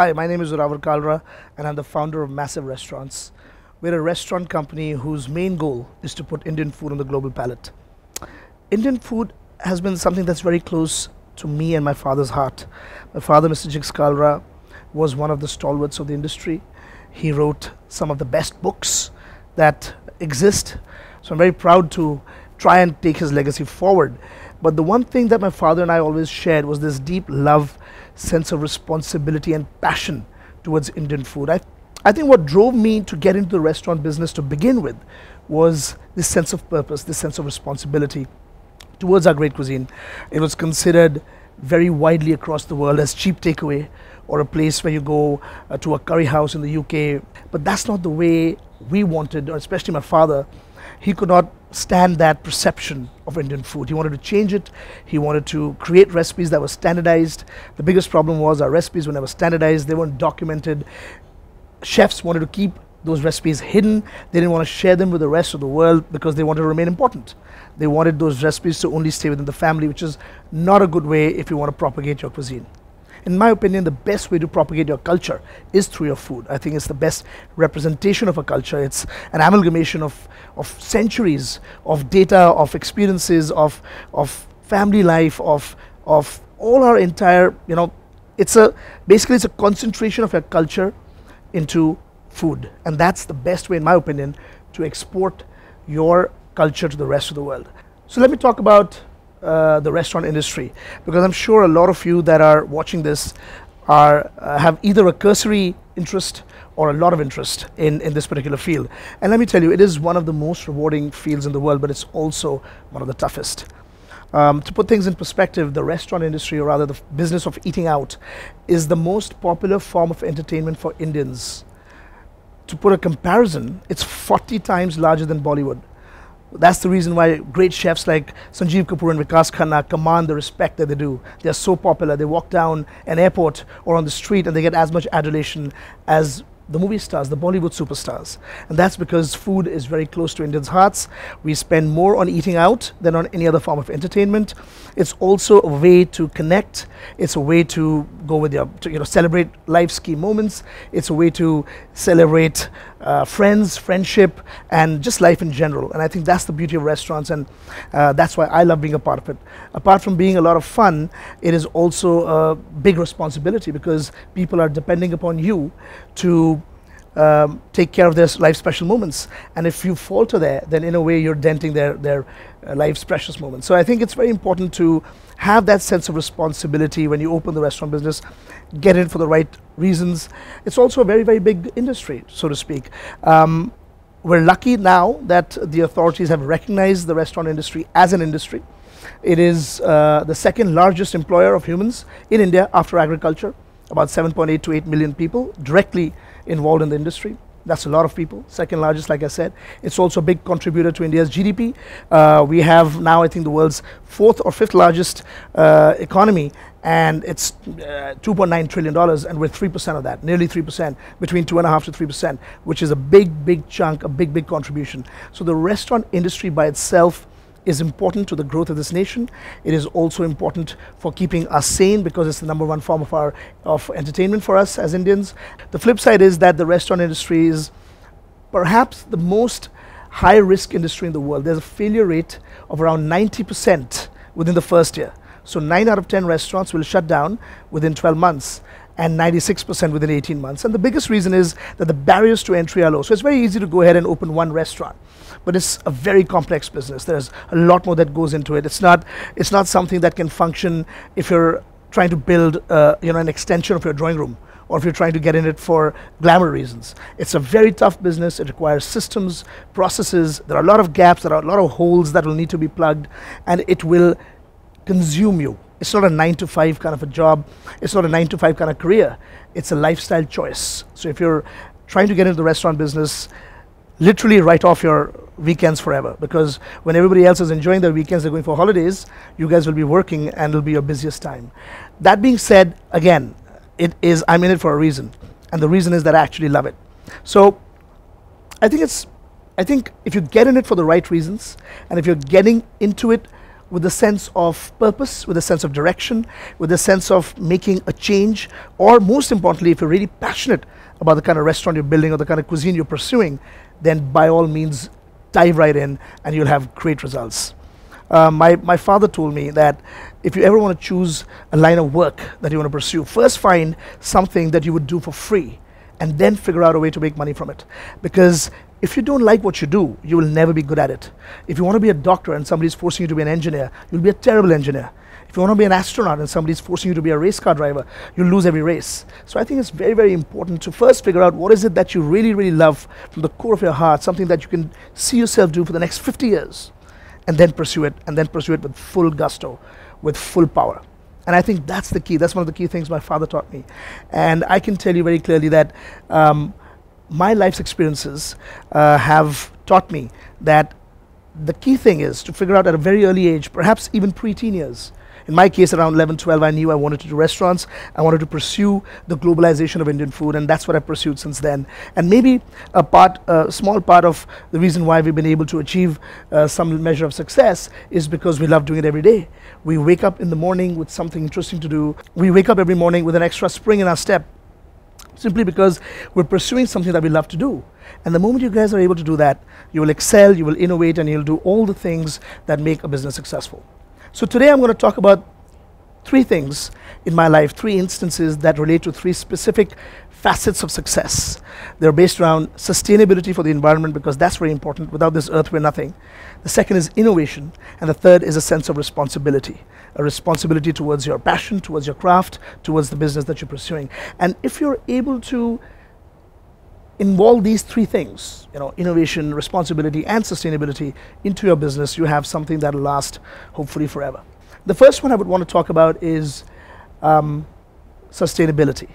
Hi, my name is Zorawar Kalra and I'm the founder of Massive Restaurants. We're a restaurant company whose main goal is to put Indian food on the global palate. Indian food has been something that's very close to me and my father's heart. My father, Mr. Jigs Kalra, was one of the stalwarts of the industry. He wrote some of the best books that exist. So I'm very proud to try and take his legacy forward. But the one thing that my father and I always shared was this deep love, sense of responsibility and passion towards Indian food. I think what drove me to get into the restaurant business to begin with was this sense of purpose, this sense of responsibility towards our great cuisine. It was considered very widely across the world as cheap takeaway or a place where you go to a curry house in the UK. But that's not the way we wanted, or especially my father. He could not stand that perception of Indian food. He wanted to change it. He wanted to create recipes that were standardized. The biggest problem was our recipes were never standardized. They weren't documented. Chefs wanted to keep those recipes hidden. They didn't want to share them with the rest of the world because they wanted to remain important. They wanted those recipes to only stay within the family, which is not a good way if you want to propagate your cuisine. In my opinion, the best way to propagate your culture is through your food. I think it's the best representation of a culture. It's an amalgamation of centuries of data, of experiences, of family life, of all our entire, it's a concentration of your culture into food. And that's the best way, in my opinion, to export your culture to the rest of the world. So let me talk about the restaurant industry, because I'm sure a lot of you that are watching this are have either a cursory interest or a lot of interest in this particular field. And let me tell you, it is one of the most rewarding fields in the world, but it's also one of the toughest. To put things in perspective, the restaurant industry, or rather the business of eating out, is the most popular form of entertainment for Indians. To put a comparison, it's 40 times larger than Bollywood. That's the reason why great chefs like Sanjeev Kapoor and Vikas Khanna command the respect that they do. They are so popular. They walk down an airport or on the street and they get as much adulation as the movie stars, the Bollywood superstars. And that's because food is very close to Indians' hearts. We spend more on eating out than on any other form of entertainment. It's also a way to connect. It's a way to go with your, celebrate life's key moments. It's a way to celebrate friends, friendship, and just life in general. And I think that's the beauty of restaurants, and that's why I love being a part of it. Apart from being a lot of fun, it is also a big responsibility because people are depending upon you to take care of their life's special moments, and if you falter there, then in a way you're denting their life's precious moments. So I think it's very important to have that sense of responsibility when you open the restaurant business, get in for the right reasons. It's also a very, very big industry, so to speak. We're lucky now that the authorities have recognized the restaurant industry as an industry. It is the second largest employer of humans in India after agriculture. About 7.8 to 8 million people directly involved in the industry. That's a lot of people. Second largest, like I said. It's also a big contributor to India's GDP. We have now, I think, the world's fourth or fifth largest economy, and it's $2.9 trillion, and we're 3% of that, nearly 3%, between 2.5 to 3%, which is a big, big chunk, a big, big contribution. So the restaurant industry by itself is important to the growth of this nation. It is also important for keeping us sane because it's the #1 form of entertainment for us as Indians. The flip side is that the restaurant industry is perhaps the most high risk industry in the world. There's a failure rate of around 90% within the first year. So 9 out of 10 restaurants will shut down within 12 months. And 96% within 18 months. And the biggest reason is that the barriers to entry are low. So it's very easy to go ahead and open one restaurant, but it's a very complex business. There's a lot more that goes into it. It's not something that can function if you're trying to build an extension of your drawing room, or if you're trying to get in it for glamour reasons. It's a very tough business. It requires systems, processes. There are a lot of gaps. There are a lot of holes that will need to be plugged, and it will consume you. It's not a 9-to-5 kind of a job. It's not a 9-to-5 kind of career. It's a lifestyle choice. So if you're trying to get into the restaurant business, literally write off your weekends forever, because when everybody else is enjoying their weekends, they're going for holidays, you guys will be working and it'll be your busiest time. That being said, again, I'm in it for a reason. And the reason is that I actually love it. So I think if you get in it for the right reasons, and if you're getting into it with a sense of purpose, with a sense of direction, with a sense of making a change, or most importantly, if you're really passionate about the kind of restaurant you're building or the kind of cuisine you're pursuing, then by all means, dive right in and you'll have great results. My father told me that if you ever want to choose a line of work that you want to pursue, first find something that you would do for free and then figure out a way to make money from it. Because if you don't like what you do, you will never be good at it. If you want to be a doctor and somebody's forcing you to be an engineer, you'll be a terrible engineer. If you want to be an astronaut and somebody's forcing you to be a race car driver, you'll lose every race. So I think it's very, very important to first figure out what is it that you really, really love from the core of your heart, something that you can see yourself do for the next 50 years, and then pursue it with full gusto, with full power. And I think that's the key. That's one of the key things my father taught me. And I can tell you very clearly that my life's experiences have taught me that the key thing is to figure out at a very early age, perhaps even pre-teen years. In my case, around 11, 12, I knew I wanted to do restaurants. I wanted to pursue the globalization of Indian food, and that's what I've pursued since then. And maybe a small part of the reason why we've been able to achieve some measure of success is because we love doing it every day. We wake up in the morning with something interesting to do. We wake up every morning with an extra spring in our step, simply because we're pursuing something that we love to do. And the moment you guys are able to do that, you will excel, you will innovate, and you'll do all the things that make a business successful. So today I'm going to talk about three things in my life, three instances that relate to three specific facets of success. They're based around sustainability for the environment, because that's very important. Without this earth, we're nothing. The second is innovation, and the third is a sense of responsibility. A responsibility towards your passion, towards your craft, towards the business that you're pursuing. And if you're able to involve these three things, you know, innovation, responsibility, and sustainability into your business, you have something that'll last hopefully forever. The first one I would want to talk about is sustainability.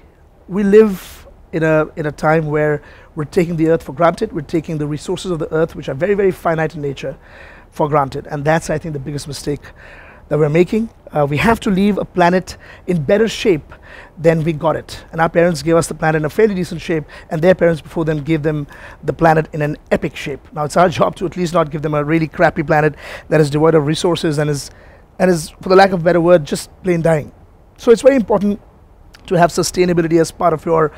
We live in a time where we're taking the earth for granted. We're taking the resources of the earth, which are very, very finite in nature, for granted. And that's, I think, the biggest mistake that we're making. We have to leave a planet in better shape than we got it. And our parents gave us the planet in a fairly decent shape, and their parents before them gave them the planet in an epic shape. Now it's our job to at least not give them a really crappy planet that is devoid of resources and is, for the lack of a better word, just plain dying. So it's very important to have sustainability as part of your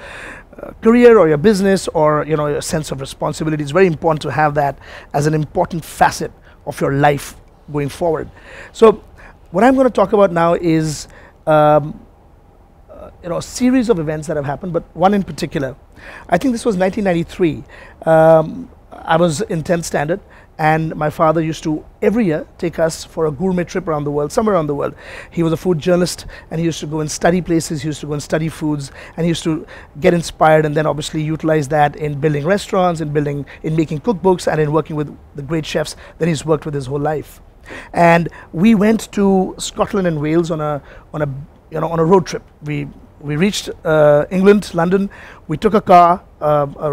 career or your business, or you know, your sense of responsibility. It's very important to have that as an important facet of your life going forward. So what I'm going to talk about now is a series of events that have happened, but one in particular. I think this was 1993. I was in 10th standard, and my father used to every year take us for a gourmet trip around the world, somewhere around the world. He was a food journalist, and he used to go and study places, he used to go and study foods, and he used to get inspired and then obviously utilize that in building restaurants, in making cookbooks, and in working with the great chefs that he's worked with his whole life. And we went to Scotland and Wales on a road trip. We reached England, London. We took a car. I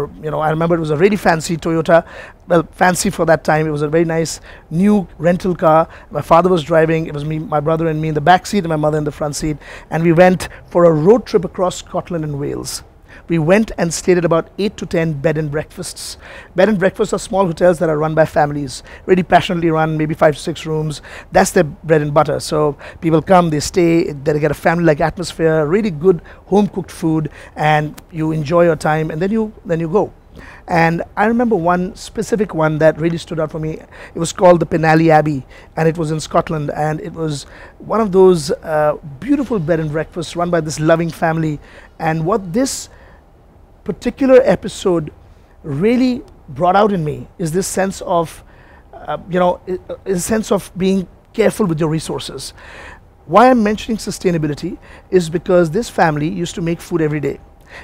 remember it was a really fancy Toyota. Well, fancy for that time. It was a very nice new rental car. My father was driving. It was me, my brother, and me in the back seat, and my mother in the front seat. And we went for a road trip across Scotland and Wales. We went and stayed at about 8 to 10 bed and breakfasts. Bed and breakfasts are small hotels that are run by families, really passionately run, maybe 5 to 6 rooms. That's their bread and butter. So people come, they stay, they get a family-like atmosphere, really good home-cooked food, and you enjoy your time, and then you go. And I remember one specific one that really stood out for me. It was called the Penally Abbey, and it was in Scotland, and it was one of those beautiful bed and breakfasts run by this loving family. And what this particular episode really brought out in me is this sense of, being careful with your resources. Why I'm mentioning sustainability is because this family used to make food every day.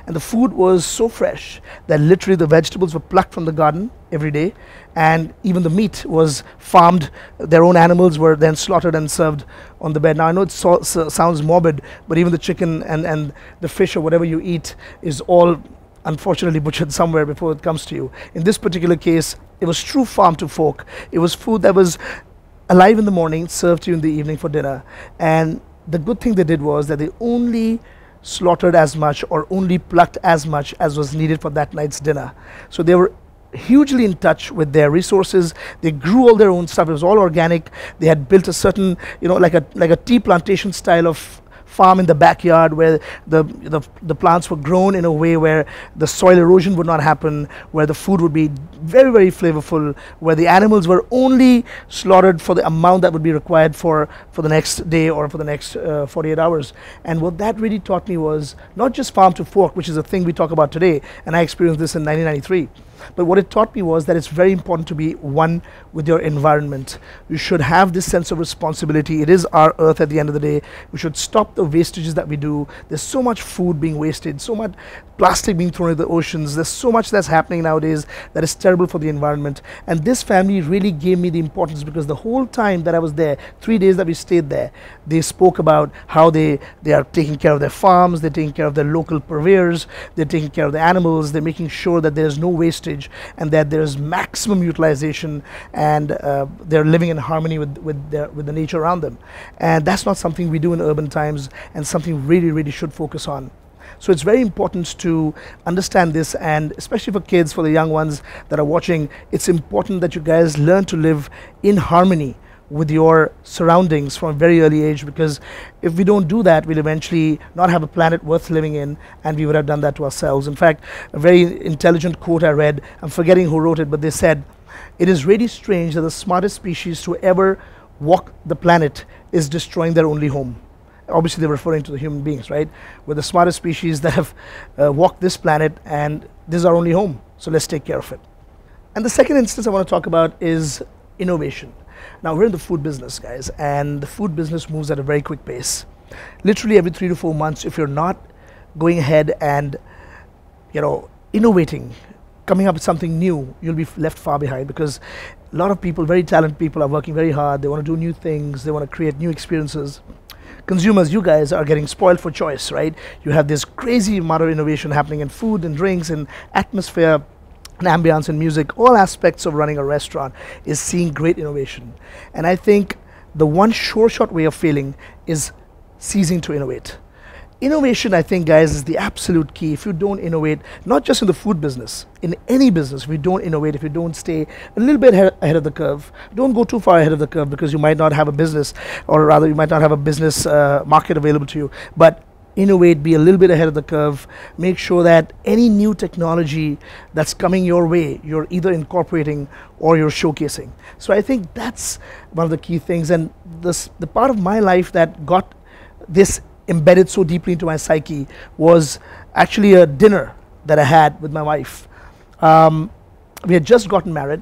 And the food was so fresh that literally the vegetables were plucked from the garden every day, and even the meat was farmed. Their own animals were then slaughtered and served on the bed. Now I know it sounds morbid, but even the chicken and the fish or whatever you eat is all unfortunately butchered somewhere before it comes to you. In this particular case, it was true farm to fork. It was food that was alive in the morning, served to you in the evening for dinner. And the good thing they did was that they only slaughtered as much or only plucked as much as was needed for that night's dinner. So they were hugely in touch with their resources. They grew all their own stuff. It was all organic. They had built a certain, like a tea plantation style of farm in the backyard where the plants were grown in a way where the soil erosion would not happen, where the food would be very, very flavorful, where the animals were only slaughtered for the amount that would be required for the next day or for the next 48 hours. And what that really taught me was not just farm to fork, which is a thing we talk about today, and I experienced this in 1993. But what it taught me was that it's very important to be one with your environment. You should have this sense of responsibility. It is our earth at the end of the day. We should stop the wastages that we do. There's so much food being wasted, so much plastic being thrown into the oceans. There's so much that's happening nowadays that is terrible for the environment. And this family really gave me the importance, because the whole time that I was there, 3 days that we stayed there, they spoke about how they are taking care of their farms, they're taking care of their local purveyors, they're taking care of the animals, they're making sure that there's no wastage, and that there is maximum utilization, and they're living in harmony with the nature around them. And that's not something we do in urban times, and something really, really should focus on. So it's very important to understand this, and especially for kids, for the young ones that are watching, it's important that you guys learn to live in harmony with your surroundings from a very early age, because if we don't do that, we'll eventually not have a planet worth living in, and we would have done that to ourselves. In fact, a very intelligent quote I read, I'm forgetting who wrote it, but they said, "It is really strange that the smartest species to ever walk the planet is destroying their only home." Obviously, they're referring to the human beings, right? We're the smartest species that have walked this planet, and this is our only home, so let's take care of it. And the second instance I want to talk about is innovation. Now, we're in the food business, guys, and the food business moves at a very quick pace. Literally every 3 to 4 months, if you're not going ahead and, innovating, coming up with something new, you'll be left far behind, because a lot of people, very talented people, are working very hard. They want to do new things. They want to create new experiences. Consumers, you guys are getting spoiled for choice, right? You have this crazy amount of innovation happening in food and drinks and atmosphere, and ambience and music. All aspects of running a restaurant is seeing great innovation. And I think the one sure shot way of failing is ceasing to innovate. Innovation, I think, guys, is the absolute key. If you don't innovate, not just in the food business, in any business, if you don't innovate, if you don't stay a little bit ahead of the curve, don't go too far ahead of the curve, because you might not have a business, or rather you might not have a business market available to you. But innovate, be a little bit ahead of the curve. Make sure that any new technology that's coming your way, you're either incorporating or you're showcasing. So I think that's one of the key things. And the part of my life that got this embedded so deeply into my psyche was actually a dinner that I had with my wife. We had just gotten married.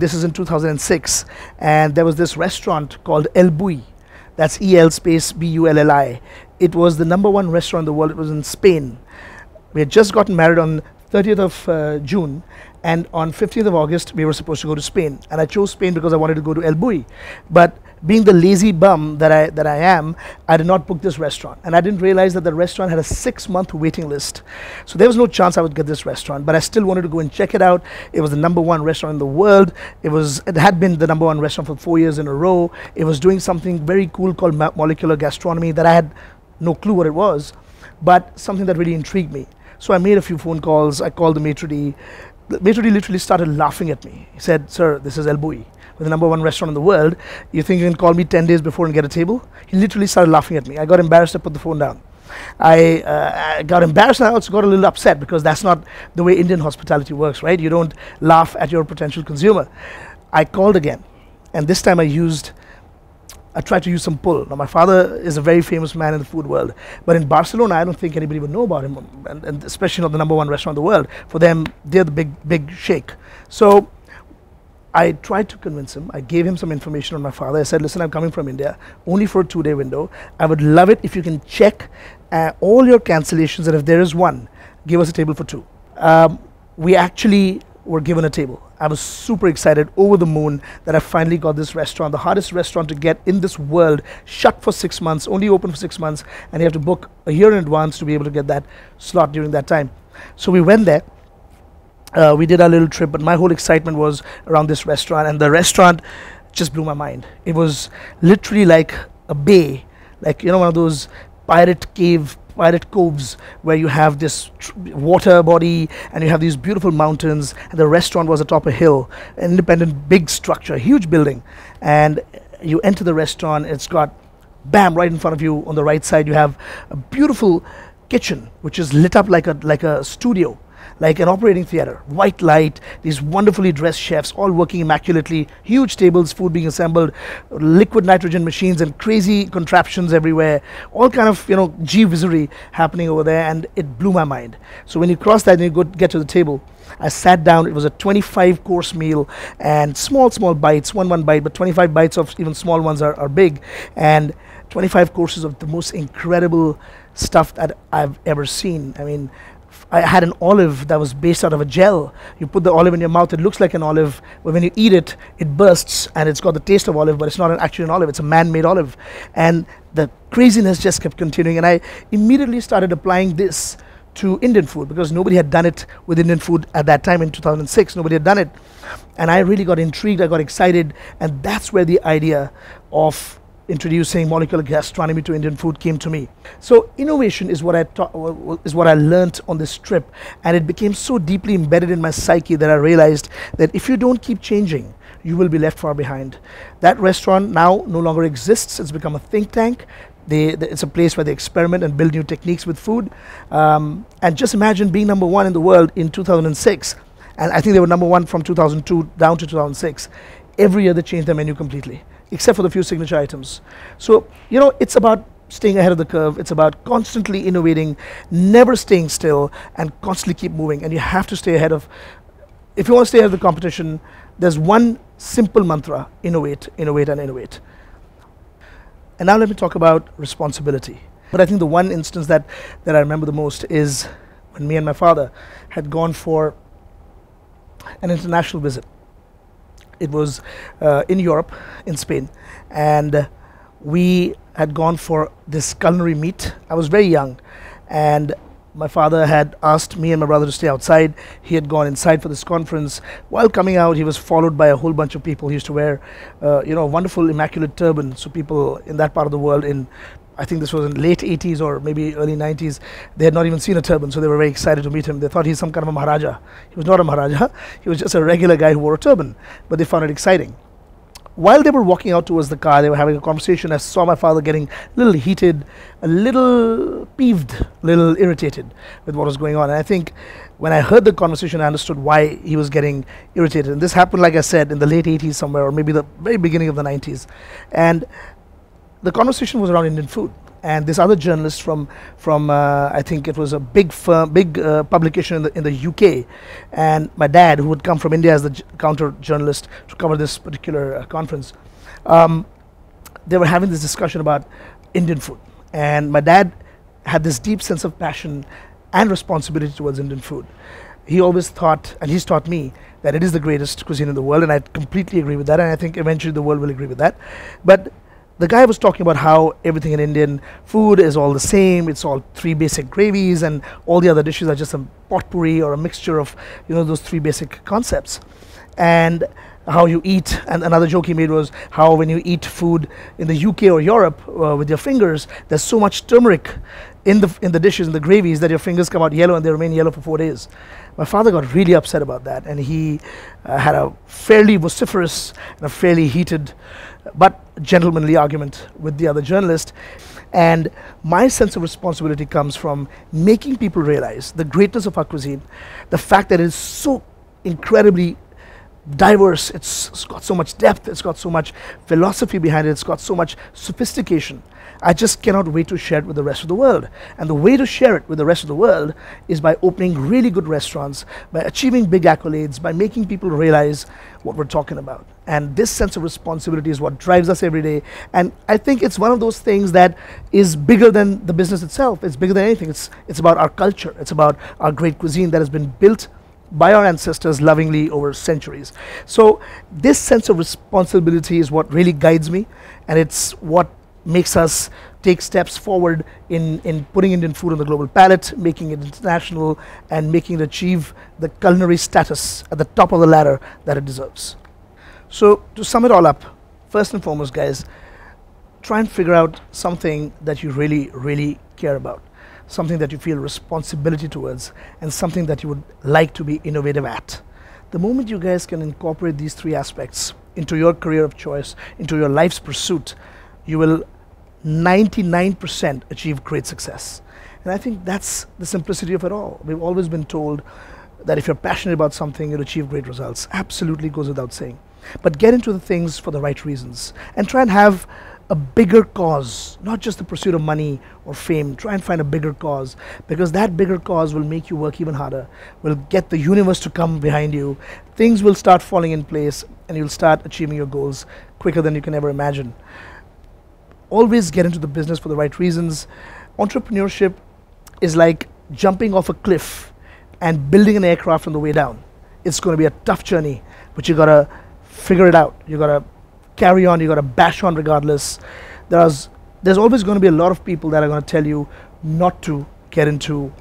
This is in 2006. And there was this restaurant called El Bulli. That's EL space BULLI. It was the #1 restaurant in the world. It was in Spain. We had just gotten married on 30th of June, and on 15th of August, we were supposed to go to Spain. And I chose Spain because I wanted to go to El Bulli. But being the lazy bum that I am, I did not book this restaurant. And I didn't realize that the restaurant had a 6-month waiting list. So there was no chance I would get this restaurant, but I still wanted to go and check it out. It was the #1 restaurant in the world. It had been the #1 restaurant for 4 years in a row. It was doing something very cool called molecular gastronomy that I had no clue what it was, but something that really intrigued me. So I made a few phone calls. I called the maitre d'. The maitre d' literally started laughing at me. He said, "Sir, this is El Bulli. We're the #1 restaurant in the world. You think you can call me 10 days before and get a table?" He literally started laughing at me. I got embarrassed. I put the phone down. I got embarrassed, and I also got a little upset, because that's not the way Indian hospitality works, right? You don't laugh at your potential consumer. I called again, and this time I tried to use some pull. Now, my father is a very famous man in the food world, but in Barcelona, I don't think anybody would know about him, and especially not the #1 restaurant in the world. For them, they're the big shake. So I tried to convince him. I gave him some information on my father. I said, "Listen, I'm coming from India, only for a 2-day window. I would love it if you can check all your cancellations, and if there is one, give us a table for 2. We actually were given a table. I was super excited, over the moon, that I finally got this restaurant, the hardest restaurant to get in this world, shut for 6 months, only open for 6 months, and you have to book a year in advance to be able to get that slot during that time. So we went there. We did our little trip, but my whole excitement was around this restaurant, and the restaurant just blew my mind. It was literally like a bay, like, one of those pirate cave Pirate Coves, where you have this water body and you have these beautiful mountains, and the restaurant was atop a hill, an independent big structure, huge building. And you enter the restaurant, it's got, bam, right in front of you on the right side you have a beautiful kitchen which is lit up like a studio, like an operating theater, white light, these wonderfully dressed chefs all working immaculately, huge tables, food being assembled, liquid nitrogen machines and crazy contraptions everywhere, all kind of, you know, G-wizardry happening over there, and it blew my mind. So when you cross that and you go get to the table, I sat down, it was a 25-course meal and small bites, one bite, but 25 bites of even small ones are big, and 25 courses of the most incredible stuff that I've ever seen. I mean, I had an olive that was based out of a gel. You put the olive in your mouth, it looks like an olive, but when you eat it, it bursts and it's got the taste of olive, but it's not actually an olive, it's a man-made olive. And the craziness just kept continuing, and I immediately started applying this to Indian food, because nobody had done it with Indian food at that time in 2006, nobody had done it. And I really got intrigued, I got excited, and that's where the idea of introducing molecular gastronomy to Indian food came to me. So innovation is what I learnt on this trip, and it became so deeply embedded in my psyche that I realized that if you don't keep changing, you will be left far behind. That restaurant now no longer exists, it's become a think tank. It's a place where they experiment and build new techniques with food. And just imagine being number one in the world in 2006, and I think they were number one from 2002 down to 2006. Every year they changed their menu completely, except for the few signature items. So, you know, it's about staying ahead of the curve, it's about constantly innovating, never staying still, and constantly keep moving. And you have to stay ahead of, if you want to stay ahead of the competition, there's one simple mantra: innovate, innovate and innovate. And now let me talk about responsibility. But I think the one instance that I remember the most is when me and my father had gone for an international visit. It was in Europe, in Spain, and we had gone for this culinary meet. I was very young, and my father had asked me and my brother to stay outside. He had gone inside for this conference. While coming out, he was followed by a whole bunch of people. He used to wear, you know, a wonderful immaculate turban. So people in that part of the world, in I think this was in late 80s or maybe early 90s, they had not even seen a turban, so they were very excited to meet him. They thought he's some kind of a Maharaja. He was not a Maharaja, he was just a regular guy who wore a turban, but they found it exciting. While they were walking out towards the car, they were having a conversation. I saw my father getting a little heated, a little peeved, a little irritated with what was going on. And I think when I heard the conversation, I understood why he was getting irritated. And this happened, like I said, in the late 80s somewhere, or maybe the very beginning of the 90s. And the conversation was around Indian food, and this other journalist from I think it was a big firm, big publication in the UK, and my dad, who had come from India as the counter journalist to cover this particular conference, they were having this discussion about Indian food, and my dad had this deep sense of passion and responsibility towards Indian food. He always thought, and he's taught me, that it is the greatest cuisine in the world, and I completely agree with that, and I think eventually the world will agree with that. But the guy was talking about how everything in Indian food is all the same, it's all three basic gravies, and all the other dishes are just a potpourri or a mixture of, you know, those three basic concepts. And how you eat, and another joke he made was how when you eat food in the UK or Europe with your fingers, there's so much turmeric in the dishes, in the gravies, that your fingers come out yellow and they remain yellow for 4 days. My father got really upset about that, and he had a fairly vociferous and a fairly heated but gentlemanly argument with the other journalist. And my sense of responsibility comes from making people realize the greatness of our cuisine, the fact that it is so incredibly diverse, it's got so much depth, it's got so much philosophy behind it, it's got so much sophistication. I just cannot wait to share it with the rest of the world. And the way to share it with the rest of the world is by opening really good restaurants, by achieving big accolades, by making people realize what we're talking about. And this sense of responsibility is what drives us every day. And I think it's one of those things that is bigger than the business itself. It's bigger than anything. It's about our culture. It's about our great cuisine that has been built by our ancestors lovingly over centuries. So this sense of responsibility is what really guides me, and it's what makes us take steps forward in putting Indian food on the global palate, making it international, and making it achieve the culinary status at the top of the ladder that it deserves. So to sum it all up, first and foremost, guys, try and figure out something that you really, really care about. something that you feel responsibility towards, and something that you would like to be innovative at. The moment you guys can incorporate these three aspects into your career of choice, into your life's pursuit, you will 99% achieve great success. And I think that's the simplicity of it all. We've always been told that if you're passionate about something, you'll achieve great results. Absolutely goes without saying. But get into the things for the right reasons, and try and have a bigger cause, not just the pursuit of money or fame. Try and find a bigger cause, because that bigger cause will make you work even harder, will get the universe to come behind you. Things will start falling in place, and you'll start achieving your goals quicker than you can ever imagine. Always get into the business for the right reasons. Entrepreneurship is like jumping off a cliff and building an aircraft on the way down. It's going to be a tough journey, but you got to figure it out. You got to carry on. You got to bash on regardless. There's always going to be a lot of people that are going to tell you not to get into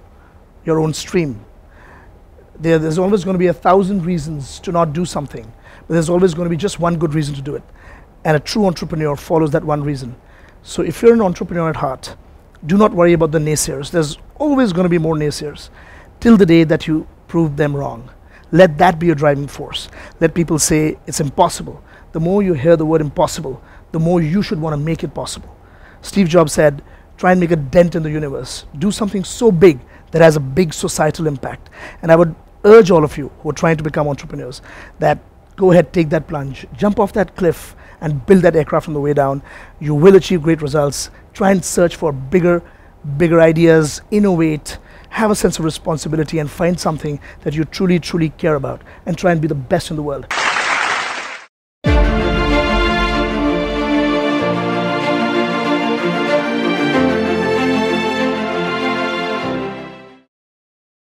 your own stream. There's always going to be 1,000 reasons to not do something, but there's always going to be just one good reason to do it. And a true entrepreneur follows that one reason. So if you're an entrepreneur at heart, do not worry about the naysayers. There's always going to be more naysayers till the day that you prove them wrong. Let that be your driving force. Let people say it's impossible. The more you hear the word impossible, the more you should want to make it possible. Steve Jobs said, try and make a dent in the universe. Do something so big that has a big societal impact. And I would urge all of you who are trying to become entrepreneurs that go ahead, take that plunge, jump off that cliff and build that aircraft on the way down. You will achieve great results. Try and search for bigger ideas, innovate, have a sense of responsibility, and find something that you truly, truly care about, and try and be the best in the world.